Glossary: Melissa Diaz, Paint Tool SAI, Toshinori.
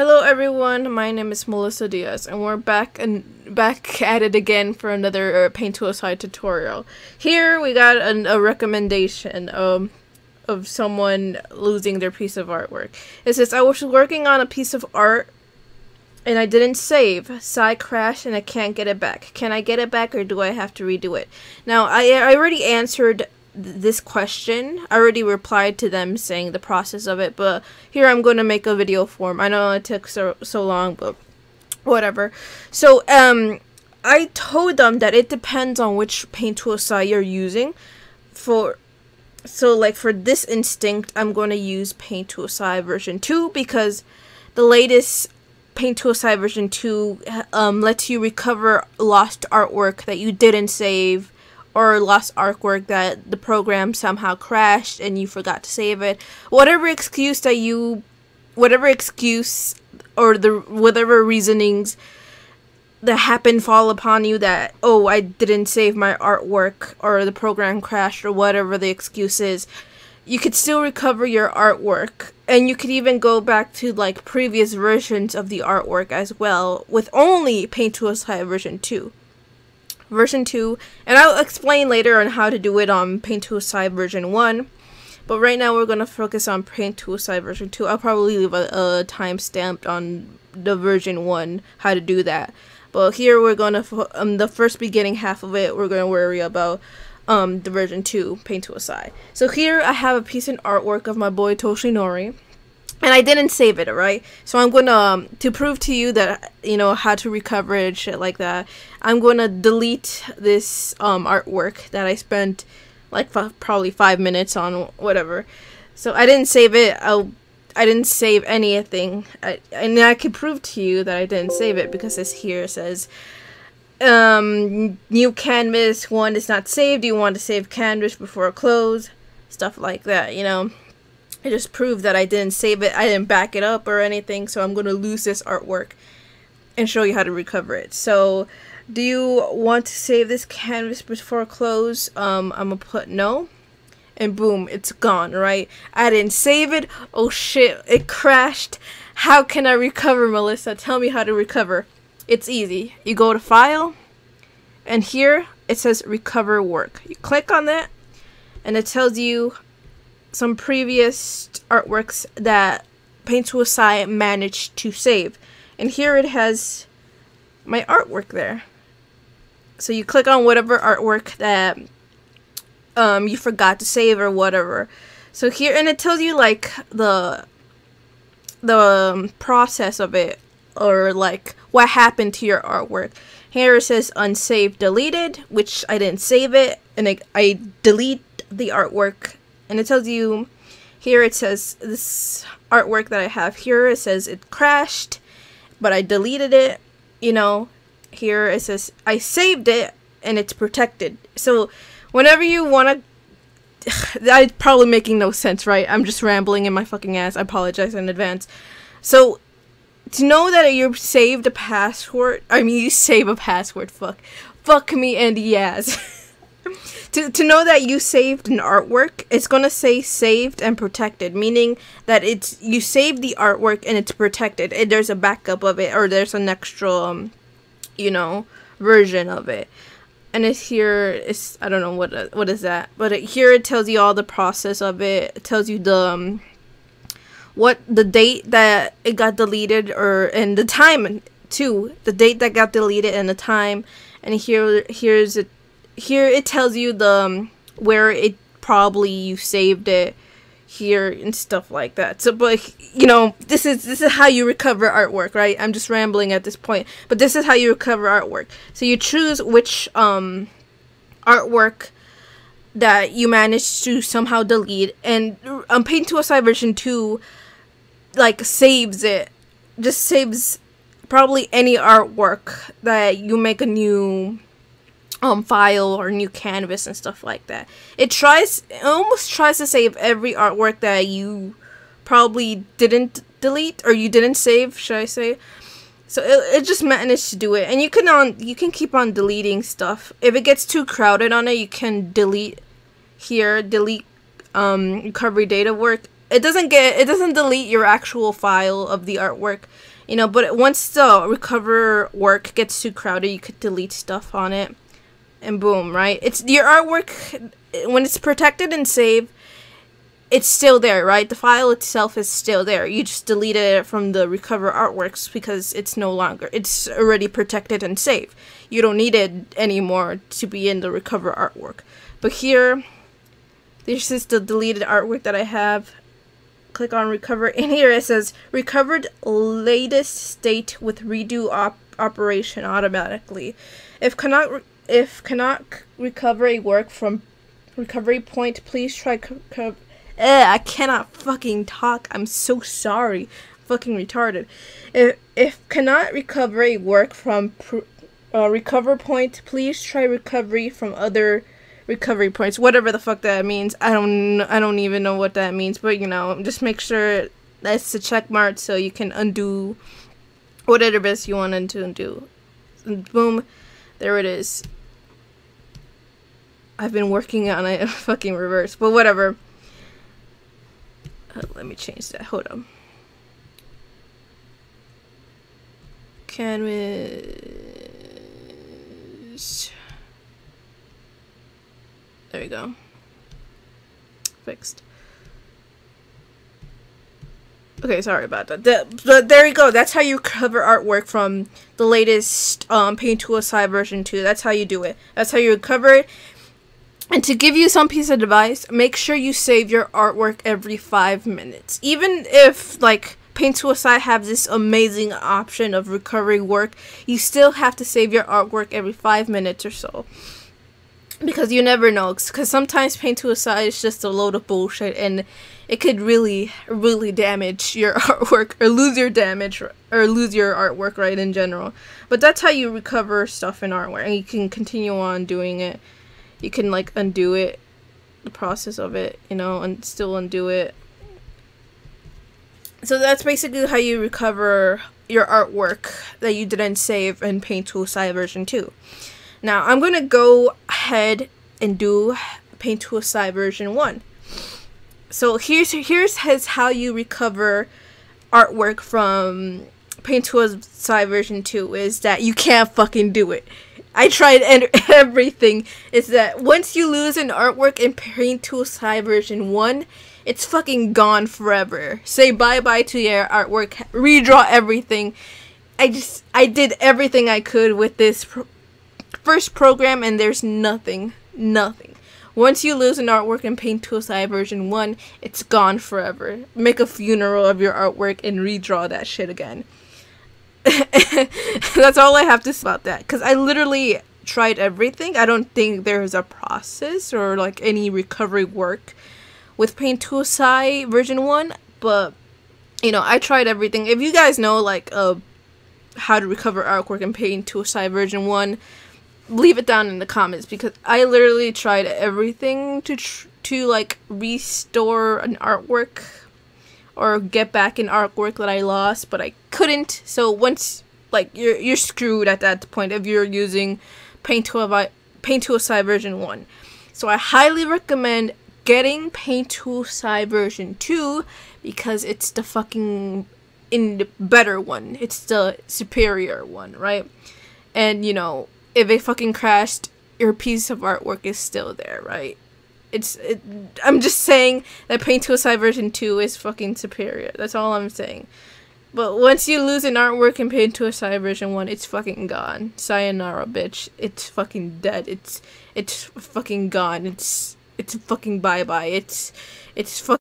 Hello everyone, my name is Melissa Diaz, and we're back at it again for another Paint Tool SAI tutorial. Here we got a recommendation of someone losing their piece of artwork. It says, I was working on a piece of art and I didn't save. SAI crashed and I can't get it back. Can I get it back or do I have to redo it? Now, I already answered this question. I already replied to them saying the process of it, but here I'm going to make a video form. I know it took so long, but whatever. So I told them that it depends on which Paint Tool SAI you're using. So like for this instinct, I'm going to use Paint Tool SAI version 2 because the latest Paint Tool SAI version 2 lets you recover lost artwork that you didn't save, or lost artwork that the program somehow crashed and you forgot to save it. Whatever reasonings that happen fall upon you that, oh, I didn't save my artwork or the program crashed or whatever the excuse is, you could still recover your artwork. And you could even go back to like previous versions of the artwork as well with only Paint Tool SAI version 2. And I'll explain later on how to do it on Paint Tool SAI version 1, but right now we're going to focus on Paint Tool SAI version 2. I'll probably leave a timestamp on the version 1, how to do that, but here we're going to, the first beginning half of it, we're going to worry about the version 2 Paint Tool SAI. So here I have a piece of artwork of my boy Toshinori, and I didn't save it, alright? So I'm gonna, to prove to you that, you know, how to recover it, shit like that, I'm gonna delete this artwork that I spent, like, probably 5 minutes on, whatever. So I didn't save it, I didn't save anything, and I can prove to you that I didn't save it because this here says, new canvas, one is not saved, you want to save canvas before close, stuff like that, you know? I just proved that I didn't save it, I didn't back it up or anything, so I'm going to lose this artwork and show you how to recover it. So, do you want to save this canvas before close? I'm going to put no, and boom, it's gone, right? I didn't save it, oh shit, it crashed. How can I recover, Melissa? Tell me how to recover. It's easy. You go to File, and here it says Recover Work. You click on that, and it tells you some previous artworks that Paint Tool SAI managed to save, and here it has my artwork there. So you click on whatever artwork that you forgot to save or whatever. So here, and it tells you like the process of it, or like what happened to your artwork. Here it says unsaved, deleted, which I didn't save it, and I delete the artwork. And it tells you, here it says, this artwork that I have here, it says it crashed, but I deleted it, you know. Here it says I saved it, and it's protected. So whenever you want to, that's probably making no sense, right? I'm just rambling in my fucking ass, I apologize in advance. So, to know that you saved a password, I mean you save a password, fuck me and yes. To know that you saved an artwork, it's gonna say saved and protected, meaning that it's, you saved the artwork and it's protected. And there's a backup of it, or there's an extra, you know, version of it. And it's here. It's, I don't know what is that, but here it tells you all the process of it. It tells you the the date that it got deleted, and the time too. The date that got deleted and the time. And here's it. Here it tells you the where it probably you saved it here and stuff like that. So, but you know, this is how you recover artwork, right? I'm just rambling at this point, but this is how you recover artwork. So you choose which artwork that you managed to somehow delete, and Paint Tool SAI version 2 like saves it, just saves probably any artwork that you make a new file or new canvas and stuff like that. It almost tries to save every artwork that you probably didn't delete, or you didn't save, should I say. So it just managed to do it, and you can keep on deleting stuff. If it gets too crowded on it, you can delete recovery data work, it doesn't delete your actual file of the artwork, you know, but once the recover work gets too crowded, you could delete stuff on it and boom, right? It's your artwork. When it's protected and saved, it's still there, right? The file itself is still there. You just deleted it from the recover artworks because it's no longer, it's already protected and saved. You don't need it anymore to be in the recover artwork. But here, this is the deleted artwork that I have. Click on recover, and here it says recovered latest state with redo operation automatically. If cannot recover a work from recovery point, please try I cannot fucking talk. I'm so sorry. Fucking retarded. If cannot recover a work from recover point, please try recovery from other recovery points. Whatever the fuck that means. I don't even know what that means. But, you know, just make sure that's the check mark so you can undo whatever it is you want to undo. And boom. There it is. I've been working on it in fucking reverse. But whatever. Let me change that. Hold on. Canvas. There we go. Fixed. Okay, sorry about that. But there you go. That's how you recover artwork from the latest Paint Tool SAI version 2. That's how you do it. That's how you recover it. And to give you some piece of advice, make sure you save your artwork every 5 minutes. Even if, like, Paint Tool SAI have this amazing option of recovery work, you still have to save your artwork every 5 minutes or so. Because you never know. Because sometimes Paint Tool SAI is just a load of bullshit, and it could really, really damage your artwork, or lose your artwork, right, in general. But that's how you recover stuff in artwork, and you can continue on doing it. You can, like, undo it, the process of it, you know, and still undo it. So that's basically how you recover your artwork that you didn't save in Paint Tool SAI version 2. Now, I'm going to go ahead and do Paint Tool SAI version 1. So here's how you recover artwork from Paint Tool SAI version 2 is that you can't fucking do it. I tried everything. Is that once you lose an artwork in Paint Tool SAI version 1, it's fucking gone forever. Say bye-bye to your artwork. Redraw everything. I did everything I could with this first program, and there's nothing. Nothing. Once you lose an artwork in Paint Tool SAI version 1, it's gone forever. Make a funeral of your artwork and redraw that shit again. That's all I have to say about that, because I literally tried everything. I don't think there's a process or like any recovery work with Paint Tool SAI version 1, but you know, I tried everything. If you guys know like how to recover artwork in Paint Tool SAI version 1, leave it down in the comments, because I literally tried everything to like restore an artwork or get back an artwork that I lost, but I couldn't. So once, like, you're screwed at that point if you're using Paint Tool SAI version 1. So I highly recommend getting Paint Tool SAI version 2, because it's the fucking better one. It's the superior one, right? And, you know, if it fucking crashed, your piece of artwork is still there, right? I'm just saying that Paint Tool SAI version 2 is fucking superior. That's all I'm saying. But once you lose an artwork in Paint Tool SAI version 1, it's fucking gone. Sayonara, bitch. It's fucking dead. It's fucking gone. It's fucking bye-bye. It's fucking